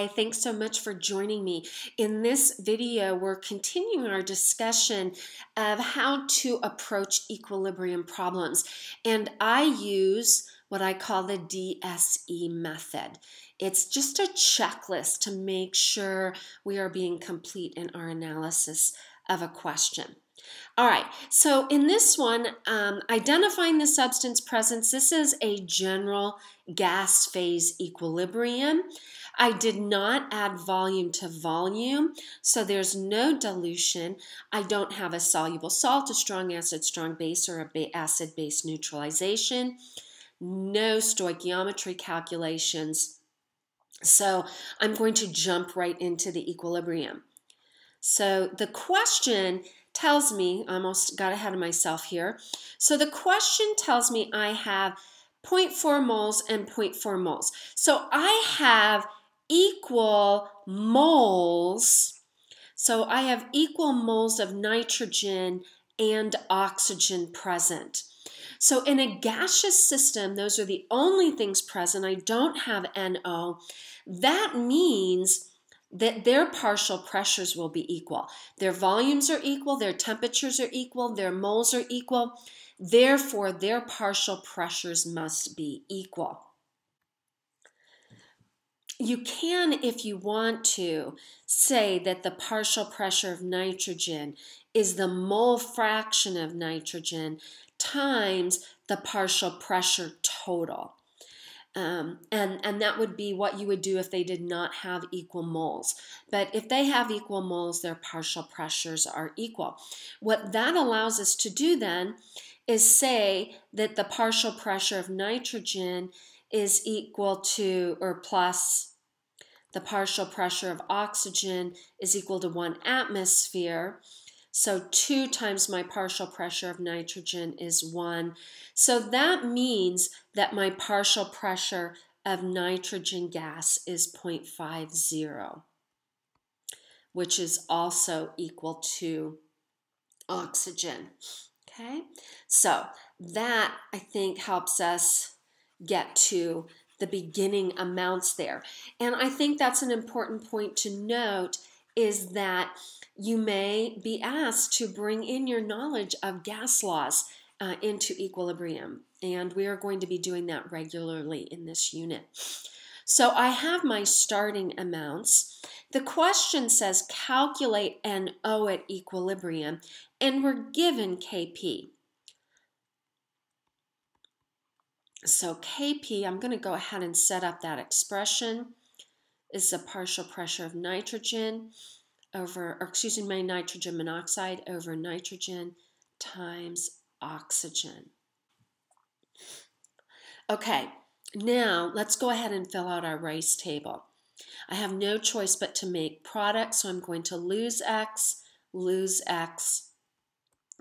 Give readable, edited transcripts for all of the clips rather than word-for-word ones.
Hi, thanks so much for joining me. In this video, we're continuing our discussion of how to approach equilibrium problems. And I use what I call the DSE method. It's just a checklist to make sure we are being complete in our analysis of a question. All right, so in this one, identifying the substance presence, this is a general gas phase equilibrium. I did not add volume to volume, so there's no dilution. I don't have a soluble salt, a strong acid, strong base, or a acid-base neutralization. No stoichiometry calculations. So I'm going to jump right into the equilibrium. So the question tells me, almost got ahead of myself here. So the question tells me I have 0.4 moles and 0.4 moles. So I have equal moles. So I have equal moles of nitrogen and oxygen present. So in a gaseous system, those are the only things present. I don't have NO. That means that their partial pressures will be equal. Their volumes are equal, their temperatures are equal, their moles are equal. Therefore, their partial pressures must be equal. You can, if you want to, say that the partial pressure of nitrogen is the mole fraction of nitrogen times the partial pressure total. And that would be what you would do if they did not have equal moles. But if they have equal moles, their partial pressures are equal. What that allows us to do then is say that the partial pressure of nitrogen is equal to, or plus, the partial pressure of oxygen is equal to 1 atmosphere. So 2 times my partial pressure of nitrogen is 1. So that means that my partial pressure of nitrogen gas is 0.50, which is also equal to oxygen. Okay, so that I think helps us get to the beginning amounts there. And I think that's an important point to note, is that you may be asked to bring in your knowledge of gas laws into equilibrium, and we are going to be doing that regularly in this unit. So I have my starting amounts. The question says calculate NO at equilibrium, and we're given Kp. So Kp, I'm going to go ahead and set up that expression, is the partial pressure of nitrogen over, or excuse me, my nitrogen monoxide over nitrogen times oxygen. Okay, now let's go ahead and fill out our RICE table. I have no choice but to make product, so I'm going to lose X,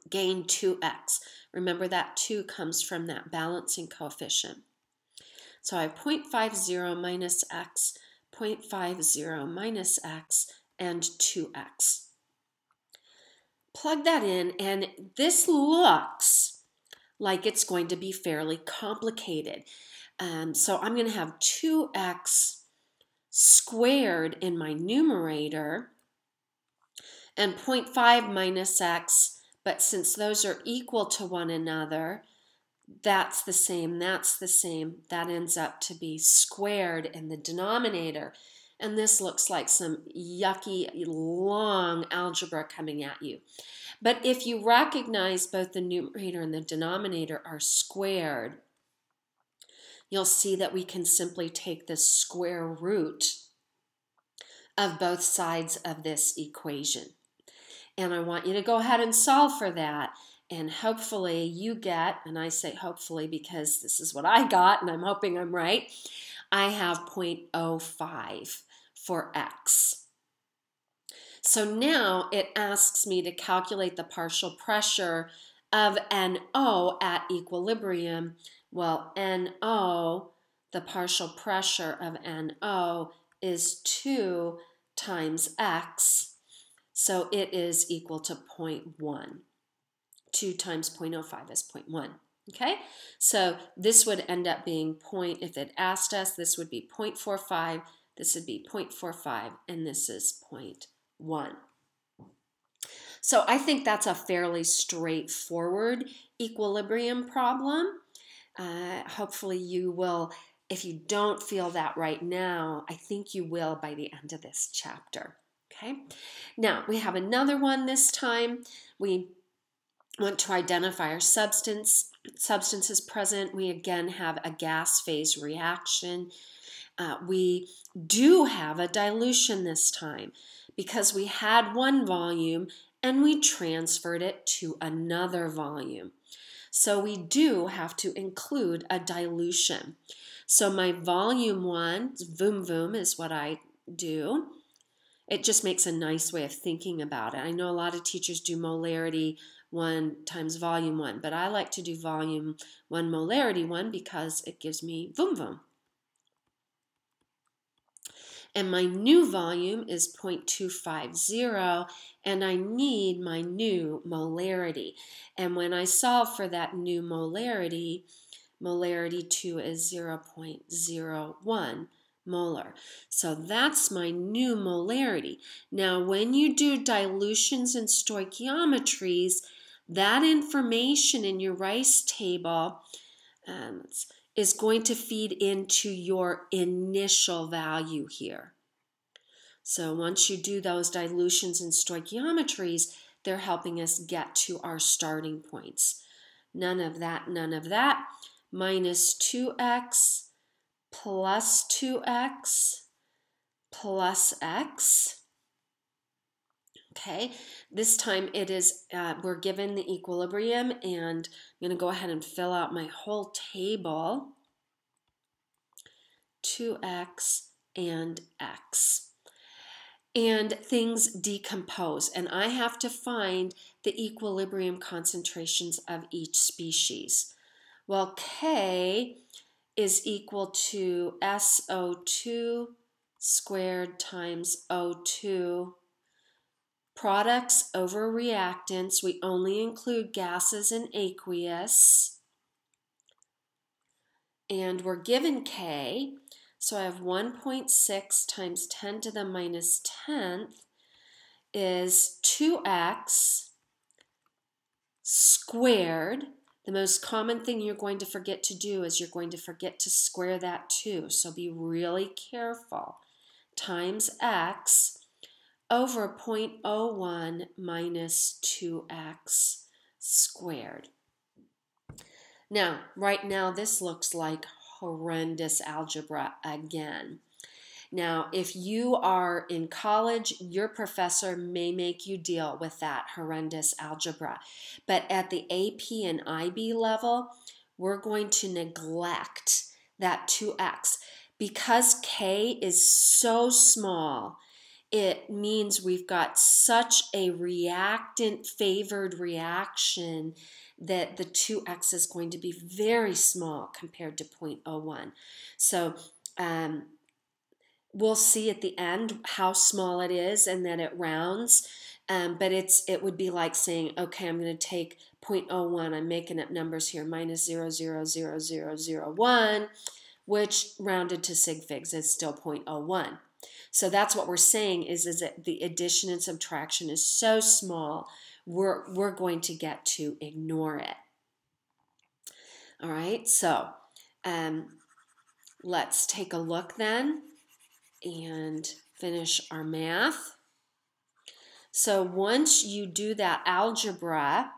gain 2X. Remember that 2 comes from that balancing coefficient. So I have 0.50 minus X, 0.50 minus X, and 2X. Plug that in, and this looks like it's going to be fairly complicated. So I'm going to have 2X squared in my numerator and 0.5 minus X, but since those are equal to one another, that's the same, that's the same. That ends up to be squared in the denominator. And this looks like some yucky, long algebra coming at you. But if you recognize both the numerator and the denominator are squared, you'll see that we can simply take the square root of both sides of this equation. And I want you to go ahead and solve for that. And hopefully you get, and I say hopefully because this is what I got and I'm hoping I'm right, I have 0.05 for X. So now it asks me to calculate the partial pressure of NO at equilibrium. Well, NO, the partial pressure of NO is 2 times X, so it is equal to 0.1. 2 times 0.05 is 0.1. Okay, so this would end up being if it asked us, this would be 0.45, This would be 0.45, and this is 0.1. So I think that's a fairly straightforward equilibrium problem. Hopefully you will, if you don't feel that right now, I think you will by the end of this chapter. Okay, now we have another one this time. We want to identify our substances present. We again have a gas phase reaction. We do have a dilution this time because we had one volume and we transferred it to another volume. So we do have to include a dilution. So my volume one, voom voom is what I do. It just makes a nice way of thinking about it. I know a lot of teachers do molarity 1 times volume 1, but I like to do volume 1 molarity 1 because it gives me voom voom. And my new volume is 0.250, and I need my new molarity. And when I solve for that new molarity, molarity 2 is 0.01. molar. So that's my new molarity. Now, when you do dilutions and stoichiometries, that information in your RICE table is going to feed into your initial value here. So once you do those dilutions and stoichiometries, they're helping us get to our starting points. None of that, none of that. Minus 2x plus 2x plus x. Okay, this time it is, we're given the equilibrium, and I'm going to go ahead and fill out my whole table. 2x and x. And things decompose, and I have to find the equilibrium concentrations of each species. Well, K is equal to SO2 squared times O2. Products over reactants, we only include gases and aqueous. And we're given K, so I have 1.6 times 10 to the minus 10th is 2x squared. The most common thing you're going to forget to do is you're going to forget to square that 2, so be really careful. Times x over 0.01 minus 2x squared. Now, right now this looks like horrendous algebra again. Now, if you are in college, your professor may make you deal with that horrendous algebra. But at the AP and IB level, we're going to neglect that 2x. Because K is so small, it means we've got such a reactant-favored reaction that the 2x is going to be very small compared to 0.01. So, we'll see at the end how small it is and that it rounds, but it would be like saying, okay, I'm going to take 0.01, I'm making up numbers here, minus 0.00001, which rounded to sig figs is still 0.01. So that's what we're saying is that the addition and subtraction is so small, we're going to get to ignore it. All right, so let's take a look then and finish our math. So once you do that algebra,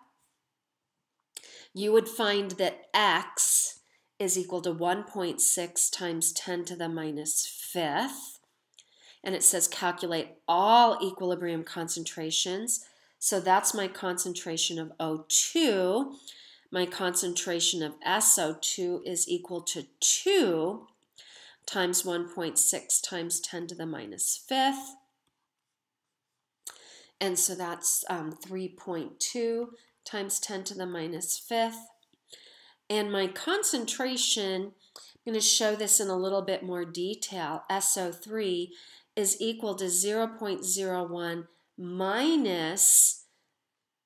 you would find that x is equal to 1.6 times 10 to the minus 5th. And it says calculate all equilibrium concentrations. So that's my concentration of O2. My concentration of SO2 is equal to 2 times 1.6 times 10 to the minus 5th. And so that's 3.2 times 10 to the minus 5th. And my concentration, I'm going to show this in a little bit more detail, SO3 is equal to 0.01 minus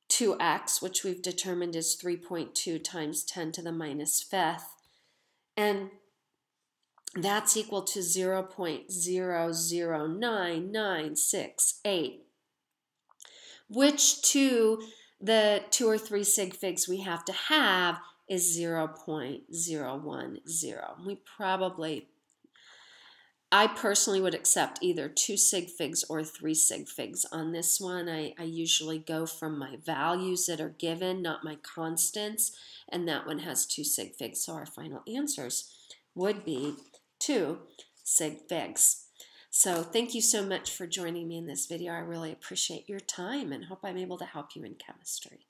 2x, which we've determined is 3.2 times 10 to the minus 5th. And That's equal to 0.009968, which to the 2 or 3 sig figs we have to have is 0.010. We probably, I personally would accept either 2 sig figs or 3 sig figs on this one. I usually go from my values that are given, not my constants, and that one has 2 sig figs, so our final answers would be 2 sig figs. So thank you so much for joining me in this video. I really appreciate your time and hope I'm able to help you in chemistry.